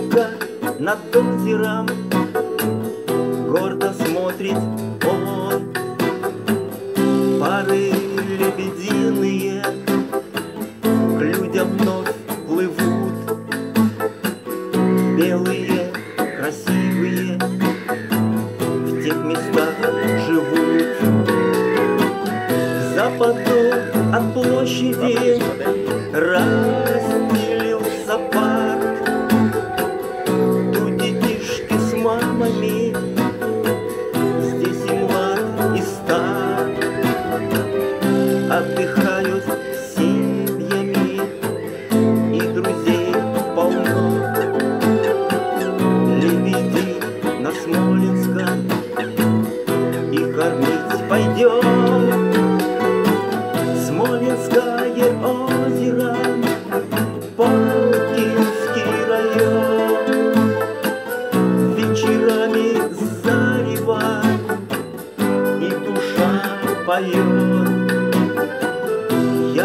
ночника над озером гордо смотрит он. Пары лебединые к людям вновь плывут, белые, красивые в тех местах живут. К западу от площади распылился парк. Тут детишки с мамами, здесь и млад, и стар, отдыхают с семьями, и друзей полно. Лебеди на Смоленска и кормить пойдем. Смоленское озеро, Полкинский район, вечерами зарева и душа поет. Я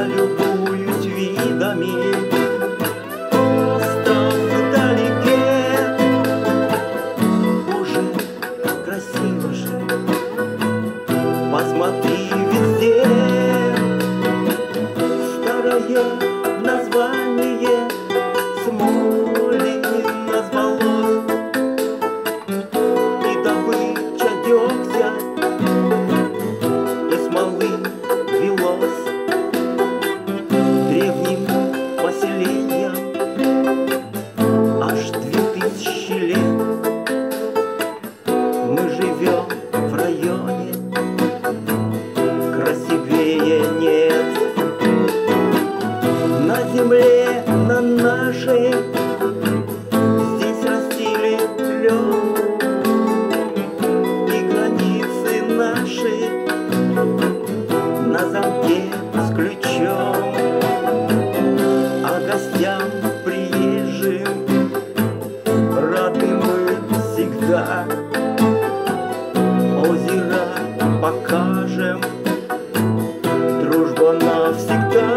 любуюсь видами, остров вдалеке. Боже, как красиво же, посмотри везде. Название Смолин назвалось, и добыча дегтя из смолы велась. Древним поселением аж 2000 лет мы живем в районе, красивее нет. На земле, на нашей, здесь растили лёд, и границы наши на замке с ключом. А гостям приезжим рады мы всегда. Озеро покажем, дружба навсегда.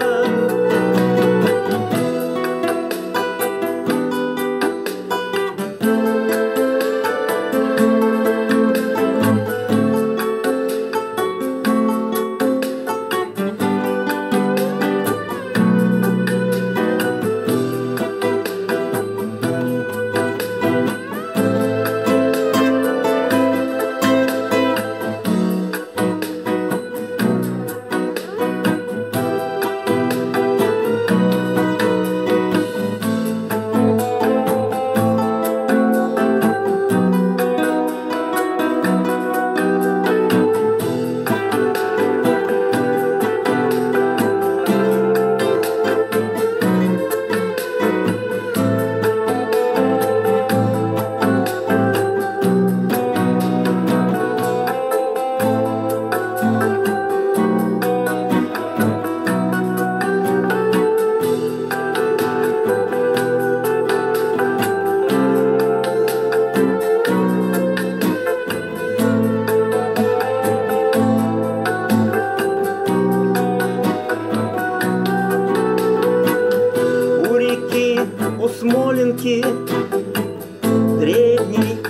У Смоленки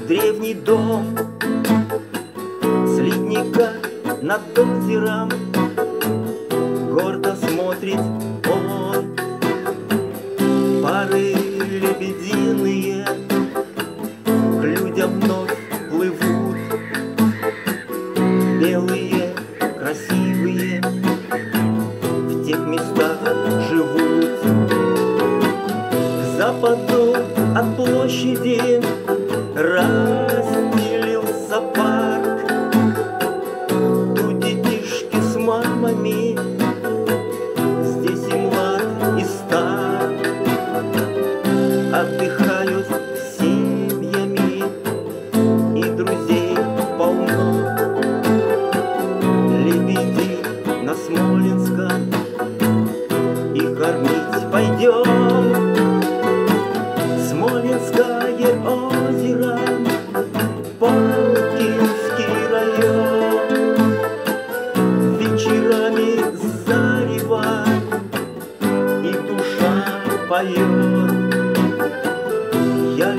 древний дом, с ледника над озером гордо смотрит он. Пары лебединые к людям вновь плывут, белые, красивые в тех местах живут. К западу от площади распылился парк. Тут детишки с мамами, здесь и млад, и стар, отдыхают с семьями, и друзей полно. Лебеди на Смоленска и кормить пойдем. Смоленское озеро, Полкинский район, вечерами зарева и душа поет. Я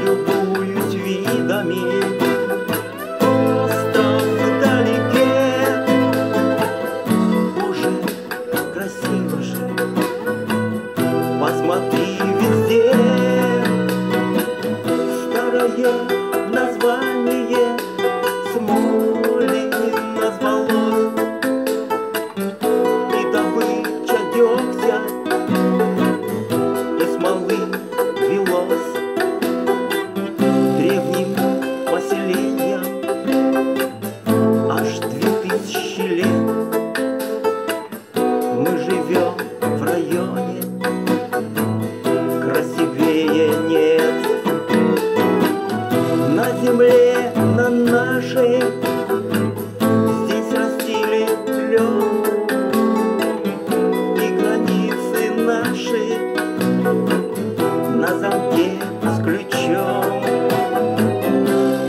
на замке с ключом,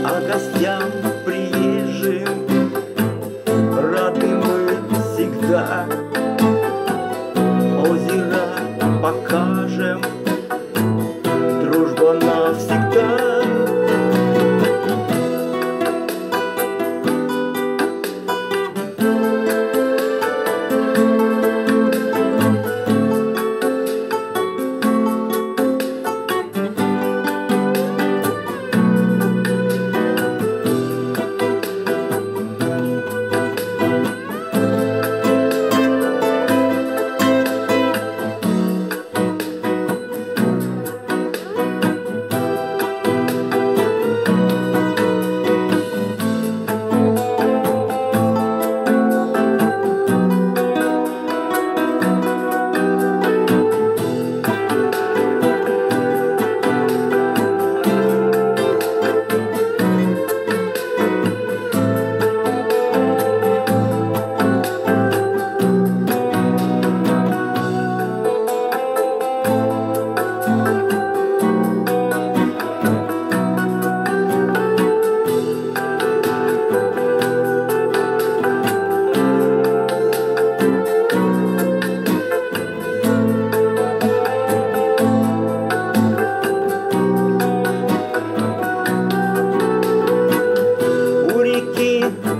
а гостям приезжим рады мы всегда. Озера покажем, дружба навсегда.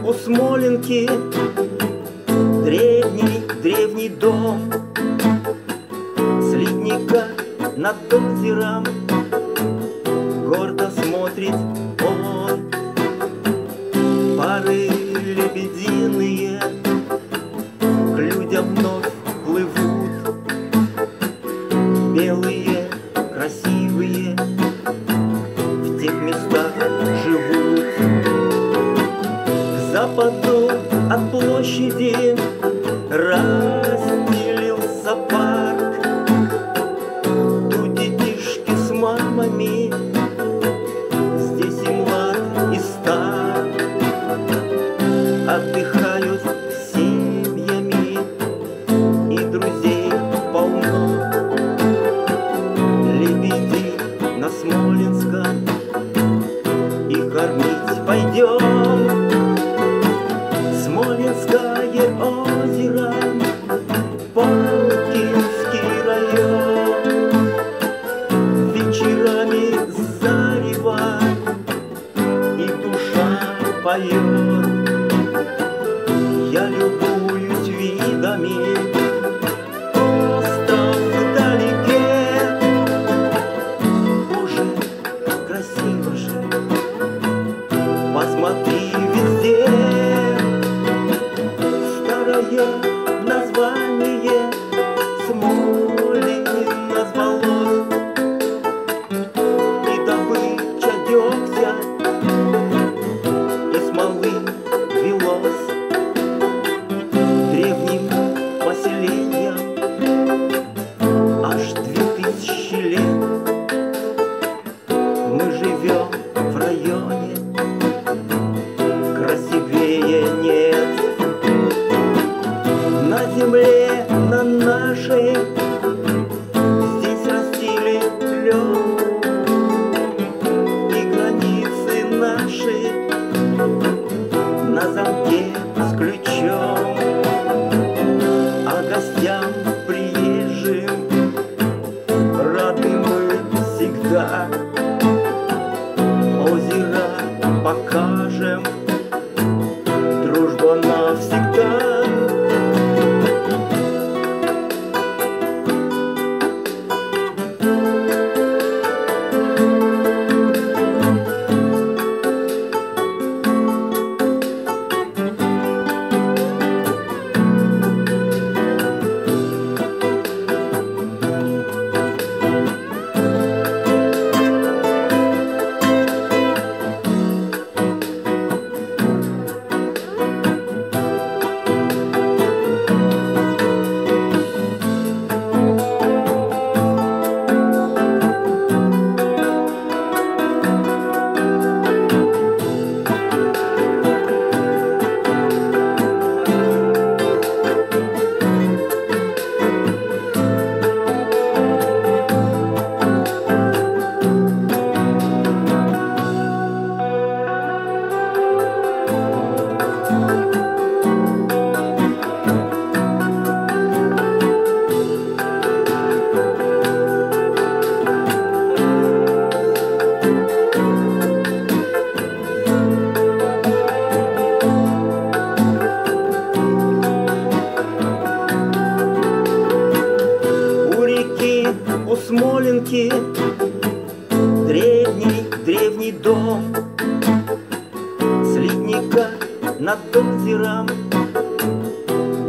У Смоленки древний дом, с ледника над озером гордо смотрит он. Пары лебединые к людям вновь плывут, белые, красивые в тех местах живут. Западу от площади разделился парк. Тут детишки с мамами, здесь и млад, и стар. Отдыхают с семьями, и друзей полно. Лебеди на Смоленском и кормить пойдем. Смоленское озеро, Палкинский район, вечерами зарева, и душа поет. Я любуюсь видами, остров вдалеке. Боже, красиво же, посмотри везде. Название Смолин назвалось, и добыча дегтя из смолы велась. Древним поселением аж 2000 лет мы живем в районе, красивее нет. На земле, на нашей, здесь растили лёд, и границы наши на замке с ключом, а гостям приезжим рады мы всегда. Озера покажем, дружба навсегда. древний дом с ледника над озером.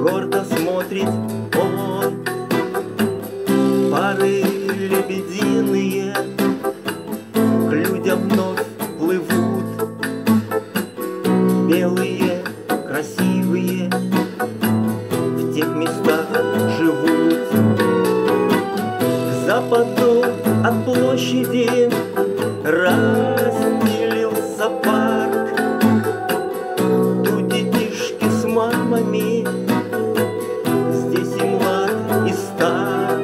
Гордо смотрит он, пары лебединые к людям вновь плывут, белые, красивые в тех местах живут. К западу от площади разделился парк. Тут детишки с мамами, здесь и млад, и стар,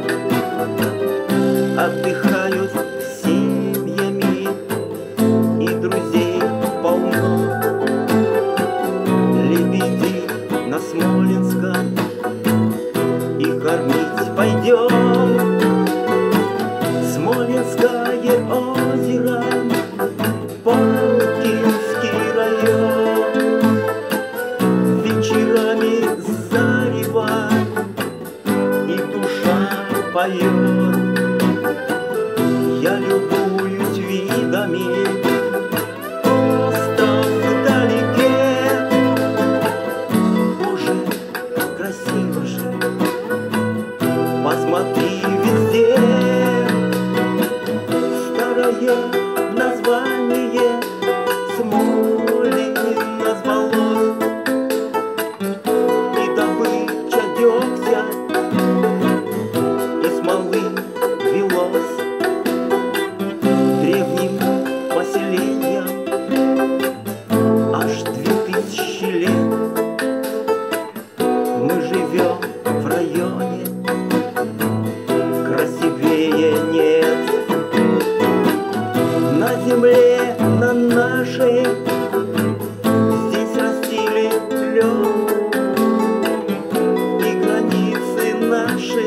отдыхают с семьями, и друзей полно. Лебеди на Смоленском и кормить пойдем. Смоленское озеро, Палкинский район, вечерами зарева, и душа поет. Я любуюсь видами, остров вдалеке. Боже, как красиво же, посмотри везде. Название Смолин назвалось, и добыча дегтя из смолы велась. Древним поселением аж 2000 лет мы живем в районе, красивее нет. На земле, на нашей, здесь растили лёд, и границы наши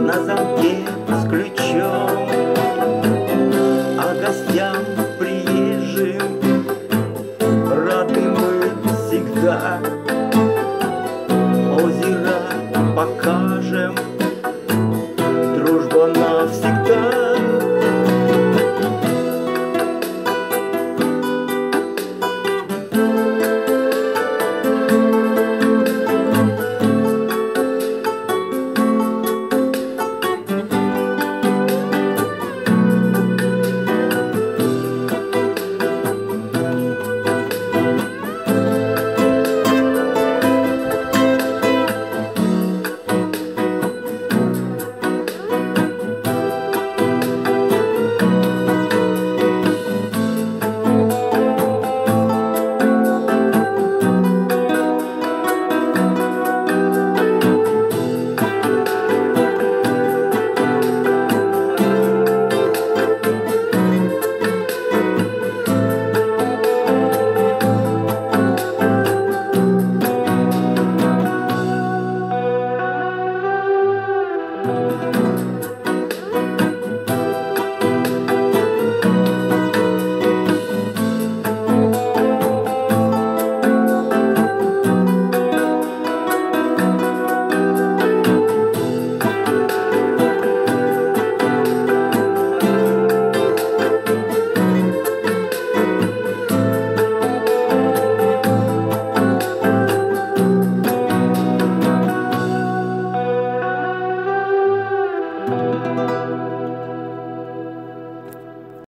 на замке с ключом. А гостям приезжим рады мы всегда. Озеро покажем, дружба навсегда.